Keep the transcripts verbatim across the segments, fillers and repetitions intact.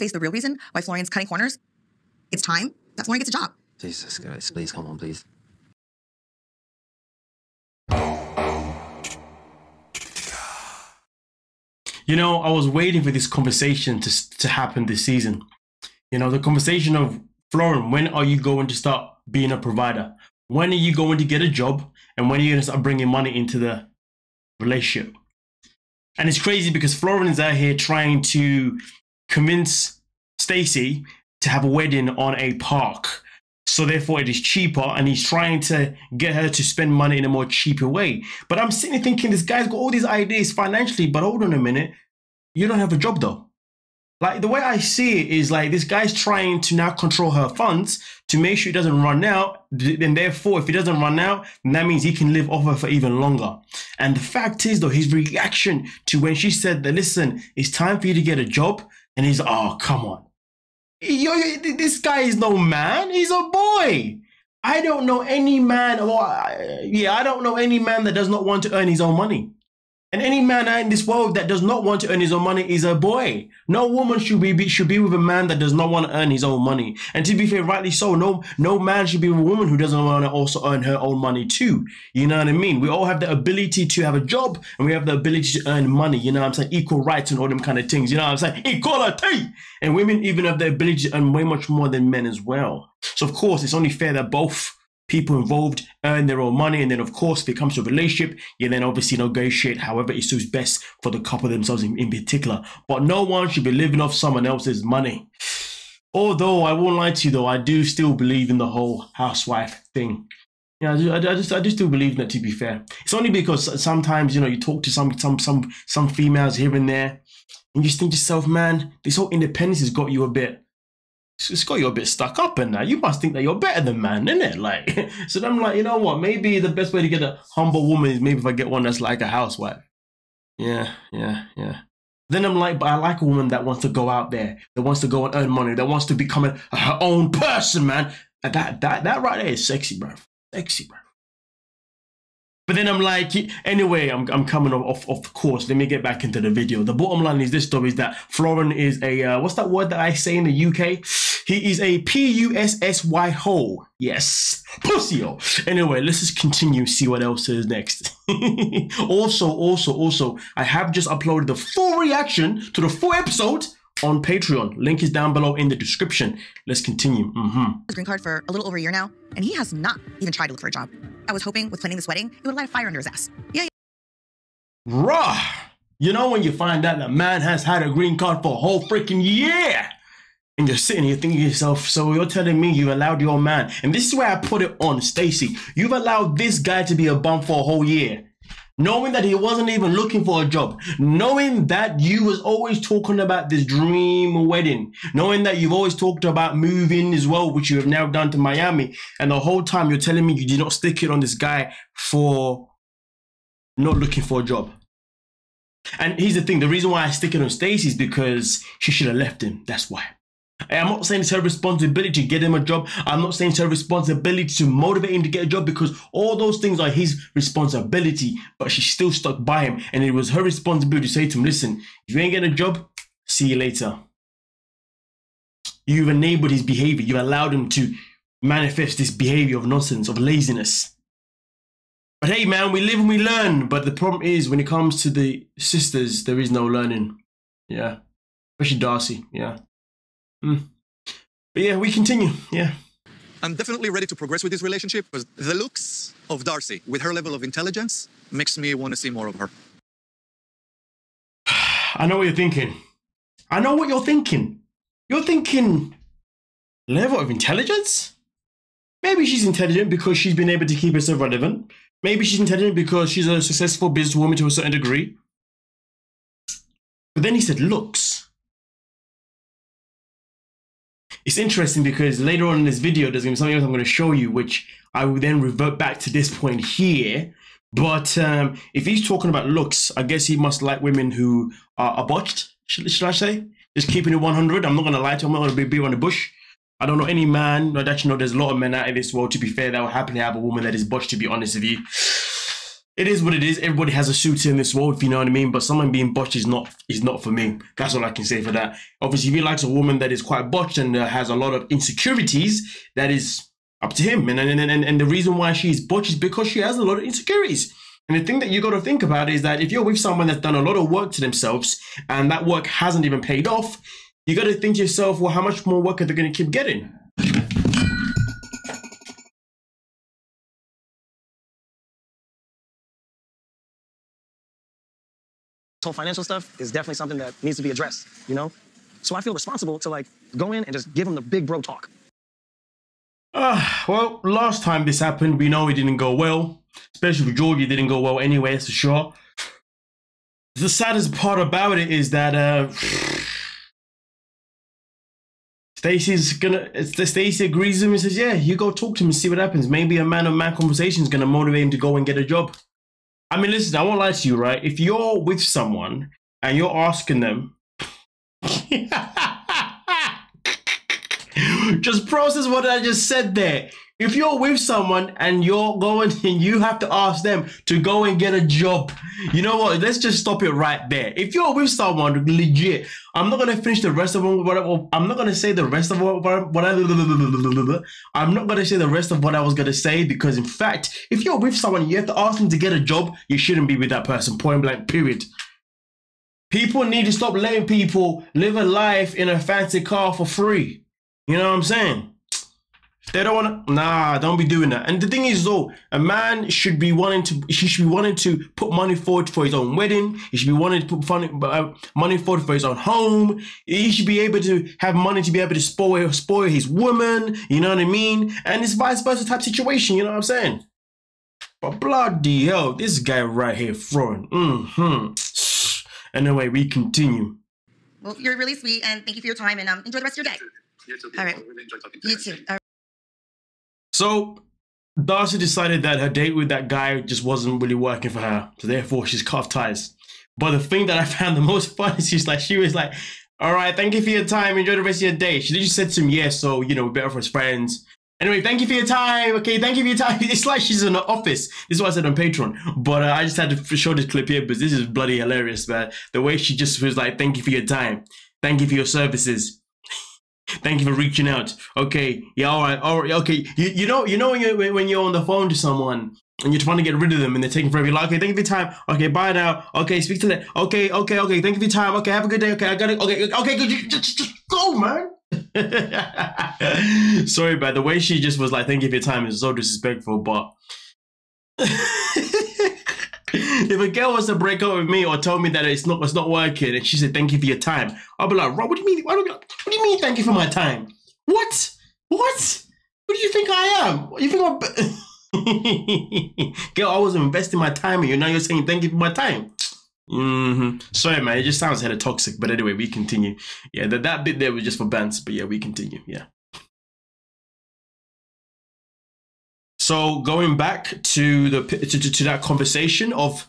face the real reason why Florian's cutting corners. It's time that Florian gets a job. Jesus Christ, please, come on, please. You know, I was waiting for this conversation to, to happen this season. You know, the conversation of, Florian, when are you going to start being a provider? When are you going to get a job? And when are you going to start bringing money into the relationship? And it's crazy because Florian is out here trying to convince Stacey to have a wedding on a park. So therefore it is cheaper, and he's trying to get her to spend money in a more cheaper way. But I'm sitting there thinking, this guy's got all these ideas financially, but hold on a minute, you don't have a job though. Like, the way I see it is like, this guy's trying to now control her funds to make sure it doesn't run out. And therefore, if it doesn't run out, then that means he can live off her for even longer. And the fact is though, his reaction to when she said that, listen, it's time for you to get a job. And he's, oh, come on. Yo, this guy is no man. He's a boy. I don't know any man. Or, yeah, I don't know any man that does not want to earn his own money. And any man in this world that does not want to earn his own money is a boy. No woman should be, should be with a man that does not want to earn his own money. And to be fair, rightly so, no, no man should be with a woman who doesn't want to also earn her own money too. You know what I mean? We all have the ability to have a job, and we have the ability to earn money. You know what I'm saying? Equal rights and all them kind of things. You know what I'm saying? Equality! And women even have the ability to earn way much more than men as well. So of course, it's only fair that both people involved earn their own money, and then of course if it comes to a relationship, you then obviously negotiate however it suits best for the couple themselves in, in particular. But no one should be living off someone else's money. Although I won't lie to you though, I do still believe in the whole housewife thing. Yeah, I do, I, I just I do still believe in that, to be fair. It's only because sometimes, you know, you talk to some some some some females here and there, and you just think to yourself, man, this whole independence has got you a bit. It's got you a bit stuck up and that. You must think that you're better than man, innit? Like, so then I'm like, you know what? Maybe the best way to get a humble woman is maybe if I get one that's like a housewife. Yeah, yeah, yeah. Then I'm like, but I like a woman that wants to go out there, that wants to go and earn money, that wants to become a, her own person, man. And that, that, that right there is sexy, bro. Sexy, bro. But then I'm like, anyway, I'm, I'm coming off, off course. Let me get back into the video. The bottom line is this though, is that Florian is a, uh, what's that word that I say in the U K? He is a P U S S Y hole. Yes, pussy-o. Anyway, let's just continue, see what else is next. also, also, also, I have just uploaded the full reaction to the full episode on Patreon. Link is down below in the description. Let's continue. Mm-hmm. Green card for a little over a year now, and he has not even tried to look for a job. I was hoping with planning this wedding, it would light a fire under his ass. Yeah, yeah. Rah! You know when you find out that man has had a green card for a whole freaking year, and you're sitting here thinking to yourself, so you're telling me you allowed your man, and this is where I put it on Stacey. You've allowed this guy to be a bum for a whole year, knowing that he wasn't even looking for a job, knowing that you was always talking about this dream wedding, knowing that you've always talked about moving as well, which you have now done to Miami. And the whole time you're telling me you did not stick it on this guy for not looking for a job. And here's the thing. The reason why I stick it on Stacey is because she should have left him. That's why. I'm not saying it's her responsibility to get him a job. I'm not saying it's her responsibility to motivate him to get a job, because all those things are his responsibility, but she's still stuck by him. And it was her responsibility to say to him, listen, if you ain't getting a job, see you later. You've enabled his behavior. You allowed him to manifest this behavior of nonsense, of laziness. But hey, man, we live and we learn. But the problem is when it comes to the sisters, there is no learning. Yeah. Especially Darcey. Yeah. Mm. But yeah, we continue. Yeah. I'm definitely ready to progress with this relationship, because the looks of Darcey with her level of intelligence makes me want to see more of her. I know what you're thinking. I know what you're thinking. You're thinking level of intelligence? Maybe she's intelligent because she's been able to keep herself relevant. Maybe she's intelligent because she's a successful businesswoman to a certain degree. But then he said looks. It's interesting because later on in this video, there's going to be something else I'm going to show you, which I will then revert back to this point here. But um, if he's talking about looks, I guess he must like women who are, are botched, should, should I say? Just keeping it one hundred. I'm not going to lie to him. I'm not going to be beat around the bush. I don't know any man. I actually know there's a lot of men out in this world, to be fair, that will happen to have a woman that is botched, to be honest with you. it is what it is. Everybody has a shooter in this world, if you know what I mean. But someone being botched is not is not for me. That's all I can say for that. Obviously, if he likes a woman that is quite botched and uh, has a lot of insecurities, that is up to him. And, and, and, and the reason why she's botched is because she has a lot of insecurities. And the thing that you got to think about is that if you're with someone that's done a lot of work to themselves and that work hasn't even paid off, you got to think to yourself, well, how much more work are they going to keep getting? Whole financial stuff is definitely something that needs to be addressed, you know? So I feel responsible to like go in and just give them the big bro talk. Uh, well, last time this happened, we know it didn't go well. Especially with Georgi, it didn't go well anyway, that's for sure. The saddest part about it is that uh, Stacey's gonna, Stacey agrees with him and says, yeah, you go talk to him and see what happens. Maybe a man-on-man conversation is gonna motivate him to go and get a job. I mean, listen, I won't lie to you, right? If you're with someone and you're asking them, just process what I just said there. If you're with someone and you're going and you have to ask them to go and get a job, you know what? Let's just stop it right there. If you're with someone, legit, I'm not going to finish the rest of what I, I'm not going to say the rest of what I, what I, I'm not going to say the rest of what I was going to say, because in fact, if you're with someone, you have to ask them to get a job, you shouldn't be with that person, point blank, period. People need to stop letting people live a life in a fancy car for free. You know what I'm saying? They don't want to, nah, don't be doing that. And the thing is though, a man should be wanting to, she should be wanting to put money forward for his own wedding. He should be wanting to put money forward for his own home. He should be able to have money to be able to spoil, spoil his woman. You know what I mean? And it's vice versa type situation. You know what I'm saying? But bloody hell, this guy right here throwing. Mm-hmm. Anyway, we continue. Well, you're really sweet and thank you for your time and um, enjoy the rest of your day. Yeah, it's okay. All right. I really enjoy talking to you. You too. All right. So Darcey decided that her date with that guy just wasn't really working for her. So therefore she's cut off ties. But the thing that I found the most fun is she's like, she was like, all right, thank you for your time. Enjoy the rest of your day. She just said to him, yes, yeah, so, you know, we're better for his friends. Anyway, thank you for your time. Okay, thank you for your time. It's like she's in the office. This is what I said on Patreon. But uh, I just had to show this clip here because this is bloody hilarious, man. The way she just was like, thank you for your time. Thank you for your services. Thank you for reaching out. Okay, yeah, all right, all right, okay. You, you know, you know when you're, when you're on the phone to someone and you're trying to get rid of them and they're taking forever. You're like, okay, thank you for your time. Okay, bye now. Okay, speak to that. Okay, okay, okay, thank you for your time. Okay, have a good day. Okay, I got it. Okay, okay, good. Just, just go, man. Sorry, but the way she just was like, thank you for your time is so disrespectful, but... If a girl wants to break up with me or tell me that it's not it's not working and she said thank you for your time, I'll be like, Rob, what do you mean? What do you mean thank you for my time? What? What? Who do you think I am? You think I'm... Girl, I was investing my time in you. Now you're saying thank you for my time. Mm-hmm. Sorry, man. It just sounds hella toxic. But anyway, we continue. Yeah, that, that bit there was just for bands. But yeah, we continue. Yeah. So going back to the to, to, to that conversation of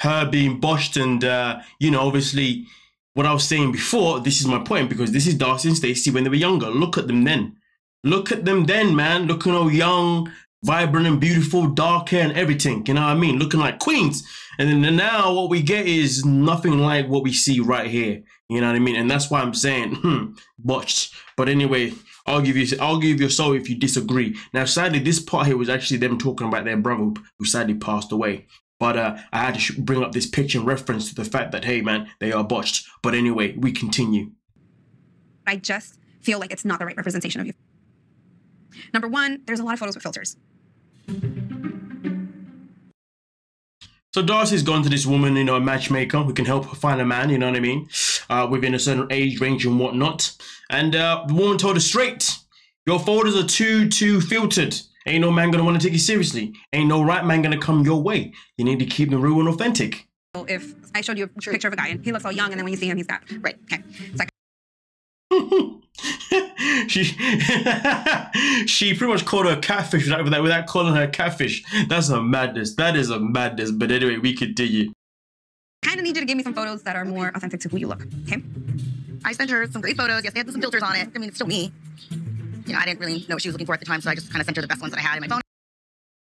her being botched and, uh, you know, obviously what I was saying before, this is my point, because this is Darcey and Stacey when they were younger. Look at them then. Look at them then, man. Looking all young, vibrant and beautiful, dark hair and everything. You know what I mean? Looking like queens. And then now what we get is nothing like what we see right here. You know what I mean? And that's why I'm saying, hmm, botched. But anyway... I'll give you, I'll give you so if you disagree. Now, sadly, this part here was actually them talking about their brother who sadly passed away. But uh, I had to bring up this picture in reference to the fact that, hey, man, they are botched. But anyway, we continue. I just feel like it's not the right representation of you. Number one, there's a lot of photos with filters. So Darcey's gone to this woman, you know, a matchmaker who can help her find a man, you know what I mean, uh, within a certain age range and whatnot. And uh, the woman told her straight, your photos are too, too filtered. Ain't no man going to want to take you seriously. Ain't no right man going to come your way. You need to keep them real and authentic. Well, if I showed you a picture of a guy and he looks all young and then when you see him, he's got, right, okay. It's like she she pretty much called her catfish without, without, without calling her catfish. That's a madness. That is a madness. But anyway, we continue. Kind of need you to give me some photos that are more authentic to who you look. Okay. I sent her some great photos. Yes, they had some filters on it. I mean, it's still me. You know, I didn't really know what she was looking for at the time, so I just kind of sent her the best ones that I had in my phone.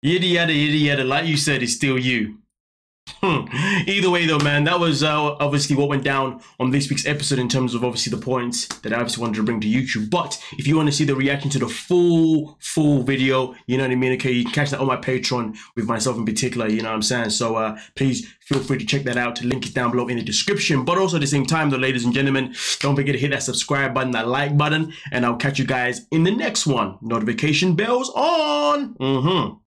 Yada yada yada yada. Like you said, it's still you. Either way, though, man, that was uh, obviously what went down on this week's episode in terms of obviously the points that I obviously wanted to bring to YouTube. But if you want to see the reaction to the full, full video, you know what I mean? Okay, you can catch that on my Patreon with myself in particular, you know what I'm saying? So uh, please feel free to check that out. Link is down below in the description. But also at the same time, though, ladies and gentlemen, don't forget to hit that subscribe button, that like button, and I'll catch you guys in the next one. Notification bells on. Mm-hmm.